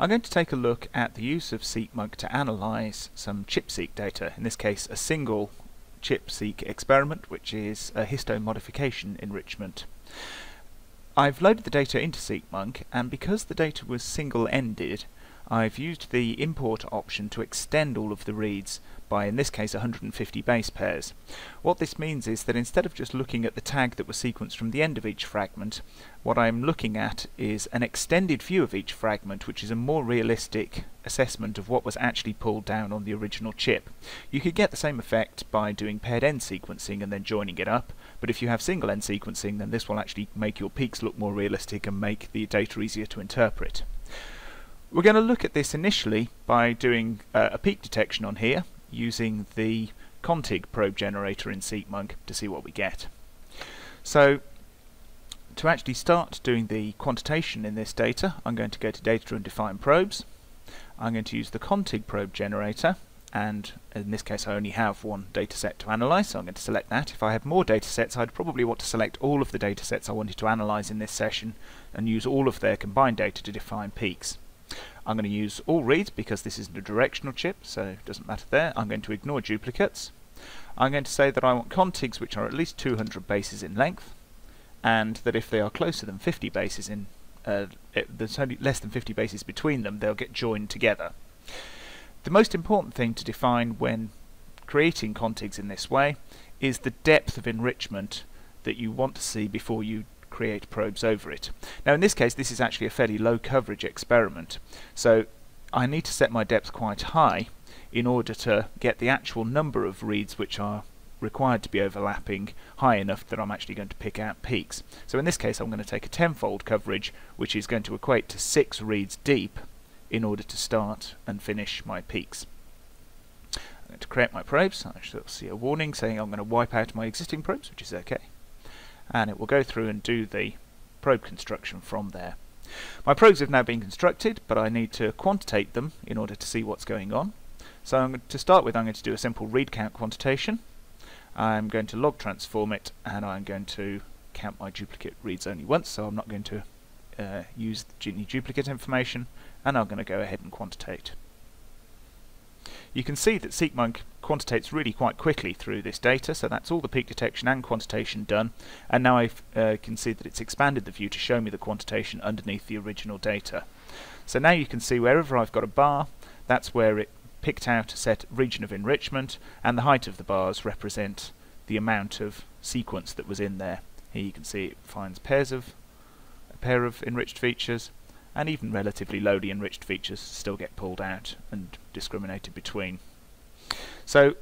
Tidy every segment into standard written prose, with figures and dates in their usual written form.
I'm going to take a look at the use of SeqMonk to analyse some ChIP-Seq data, in this case a single ChIP-Seq experiment, which is a histone modification enrichment. I've loaded the data into SeqMonk, and because the data was single-ended, I've used the import option to extend all of the reads by, in this case, 150 base pairs. What this means is that instead of just looking at the tag that was sequenced from the end of each fragment, what I'm looking at is an extended view of each fragment, which is a more realistic assessment of what was actually pulled down on the original chip. You could get the same effect by doing paired end sequencing and then joining it up, but if you have single end sequencing, then this will actually make your peaks look more realistic and make the data easier to interpret. We're going to look at this initially by doing a peak detection on here using the contig probe generator in SeqMonk to see what we get. So to actually start doing the quantitation in this data, I'm going to go to Data and Define Probes. I'm going to use the contig probe generator, and in this case I only have one dataset to analyse, so I'm going to select that. If I had more datasets, I'd probably want to select all of the datasets I wanted to analyse in this session and use all of their combined data to define peaks. I'm going to use all reads because this isn't a directional chip, so it doesn't matter there. I'm going to ignore duplicates. I'm going to say that I want contigs which are at least 200 bases in length, and that if they are closer than 50 bases in, there's only less than 50 bases between them, they'll get joined together. The most important thing to define when creating contigs in this way is the depth of enrichment that you want to see before you create probes over it. Now in this case this is actually a fairly low coverage experiment, so I need to set my depth quite high in order to get the actual number of reads which are required to be overlapping high enough that I'm actually going to pick out peaks. So in this case I'm going to take a tenfold coverage, which is going to equate to 6 reads deep, in order to start and finish my peaks. I'm going to create my probes. I shall see a warning saying I'm going to wipe out my existing probes, which is okay, and it will go through and do the probe construction from there. My probes have now been constructed, but I need to quantitate them in order to see what's going on. So to start with I'm going to do a simple read count quantitation. I'm going to log transform it, and I'm going to count my duplicate reads only once, so I'm not going to use any duplicate information, and I'm going to go ahead and quantitate. You can see that SeqMonk quantitates really quite quickly through this data, so that's all the peak detection and quantitation done, and now I can see that it's expanded the view to show me the quantitation underneath the original data. So now you can see wherever I've got a bar, that's where it picked out a set region of enrichment, and the height of the bars represent the amount of sequence that was in there. Here you can see it finds a pair of enriched features, and even relatively lowly enriched features still get pulled out and discriminated between. So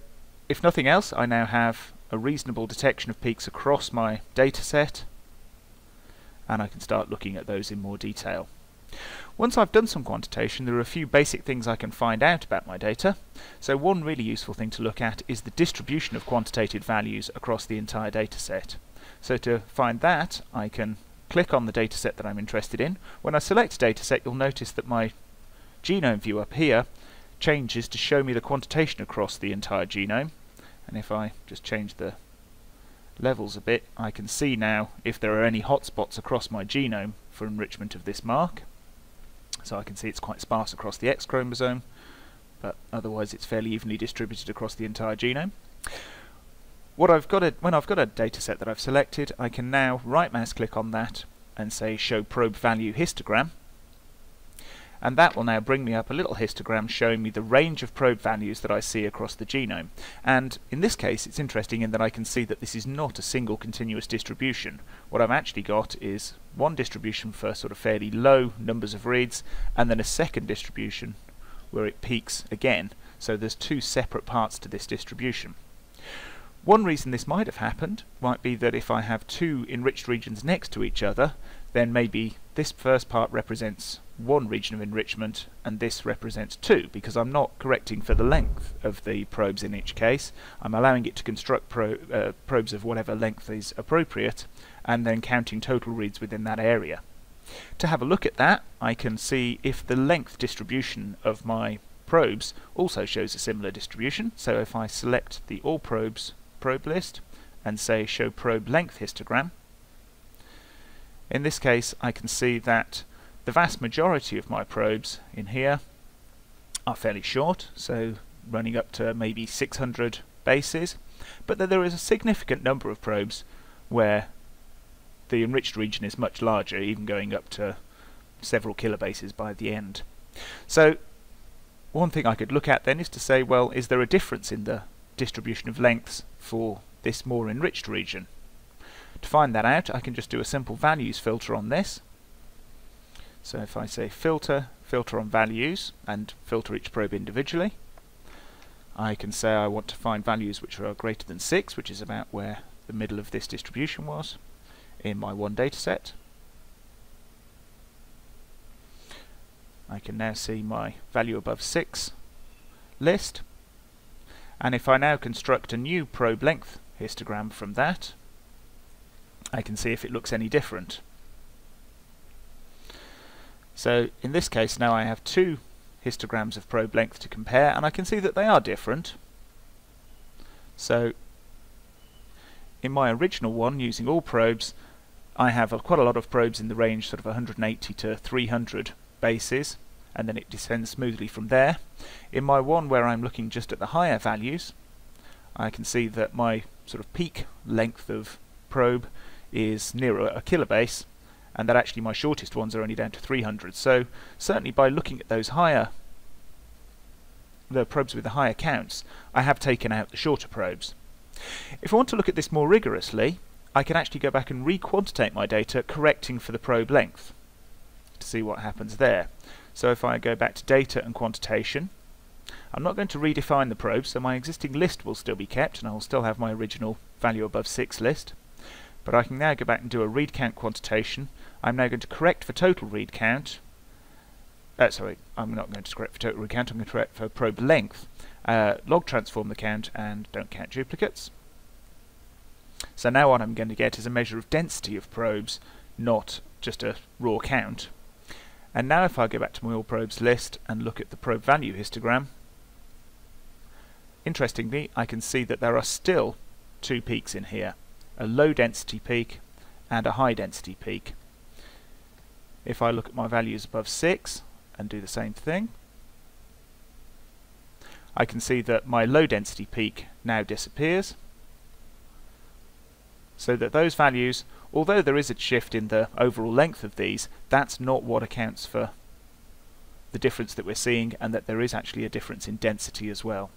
if nothing else, I now have a reasonable detection of peaks across my data set, and I can start looking at those in more detail. Once I've done some quantitation, there are a few basic things I can find out about my data. So one really useful thing to look at is the distribution of quantitated values across the entire data set. So to find that, I can click on the dataset that I'm interested in. When I select a dataset, you'll notice that my genome view up here changes to show me the quantitation across the entire genome, and if I just change the levels a bit, I can see now if there are any hotspots across my genome for enrichment of this mark. So I can see it's quite sparse across the X chromosome, but otherwise it's fairly evenly distributed across the entire genome. When I've got a dataset that I've selected, I can now right mouse click on that and say show probe value histogram, and that will now bring me up a little histogram showing me the range of probe values that I see across the genome. And in this case it's interesting in that I can see that this is not a single continuous distribution. What I've actually got is one distribution for sort of fairly low numbers of reads, and then a second distribution where it peaks again, so there's two separate parts to this distribution. One reason this might have happened might be that if I have two enriched regions next to each other, then maybe this first part represents one region of enrichment and this represents two, because I'm not correcting for the length of the probes in each case. I'm allowing it to construct probes of whatever length is appropriate and then counting total reads within that area. To have a look at that, I can see if the length distribution of my probes also shows a similar distribution. So if I select the all probes probe list and say show probe length histogram, in this case I can see that The vast majority of my probes in here are fairly short, so running up to maybe 600 bases, but there is a significant number of probes where the enriched region is much larger, even going up to several kilobases by the end. So one thing I could look at then is to say, well, is there a difference in the distribution of lengths for this more enriched region? To find that out, I can just do a simple values filter on this. So if I say filter, filter on values, and filter each probe individually, I can say I want to find values which are greater than 6, which is about where the middle of this distribution was in my one data set. I can now see my value above 6 list, and if I now construct a new probe length histogram from that, I can see if it looks any different. So in this case now I have two histograms of probe length to compare, and I can see that they are different. So in my original one, using all probes, I have quite a lot of probes in the range sort of 180 to 300 bases, and then it descends smoothly from there. In my one where I'm looking just at the higher values, I can see that my sort of peak length of probe is nearer a kilobase, and that actually my shortest ones are only down to 300. So certainly by looking at those higher, the probes with the higher counts, I have taken out the shorter probes. If I want to look at this more rigorously, I can actually go back and re-quantitate my data, correcting for the probe length, to see what happens there. So if I go back to data and quantitation, I'm not going to redefine the probes, so my existing list will still be kept, and I will still have my original value above 6 list. But I can now go back and do a read count quantitation. I'm now going to correct for total read count. Sorry, I'm not going to correct for total read count, I'm going to correct for probe length. Log transform the count and don't count duplicates. So now what I'm going to get is a measure of density of probes, not just a raw count. And now if I go back to my all probes list and look at the probe value histogram, interestingly I can see that there are still two peaks in here. A low density peak and a high density peak. If I look at my values above 6 and do the same thing, I can see that my low density peak now disappears, so that those values, although there is a shift in the overall length of these, that's not what accounts for the difference that we're seeing, and that there is actually a difference in density as well.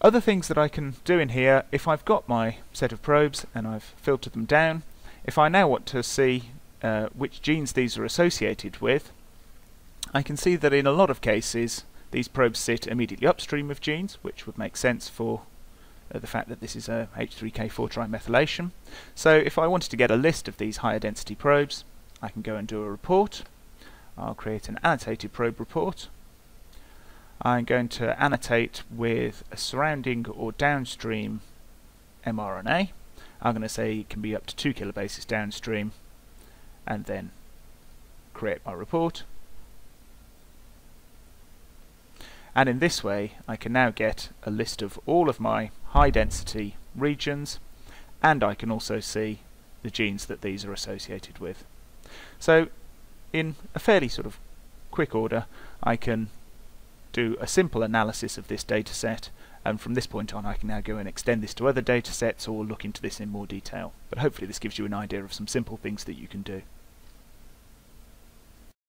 Other things that I can do in here, if I've got my set of probes and I've filtered them down, if I now want to see which genes these are associated with, I can see that in a lot of cases these probes sit immediately upstream of genes, which would make sense for the fact that this is a H3K4 trimethylation. So if I wanted to get a list of these higher density probes, I can go and do a report. I'll create an annotated probe report. I'm going to annotate with a surrounding or downstream mRNA. I'm going to say it can be up to 2 kilobases downstream, and then create my report. And in this way I can now get a list of all of my high density regions, and I can also see the genes that these are associated with. So in a fairly sort of quick order I can do a simple analysis of this data set, and from this point on I can now go and extend this to other data sets or look into this in more detail. But hopefully this gives you an idea of some simple things that you can do.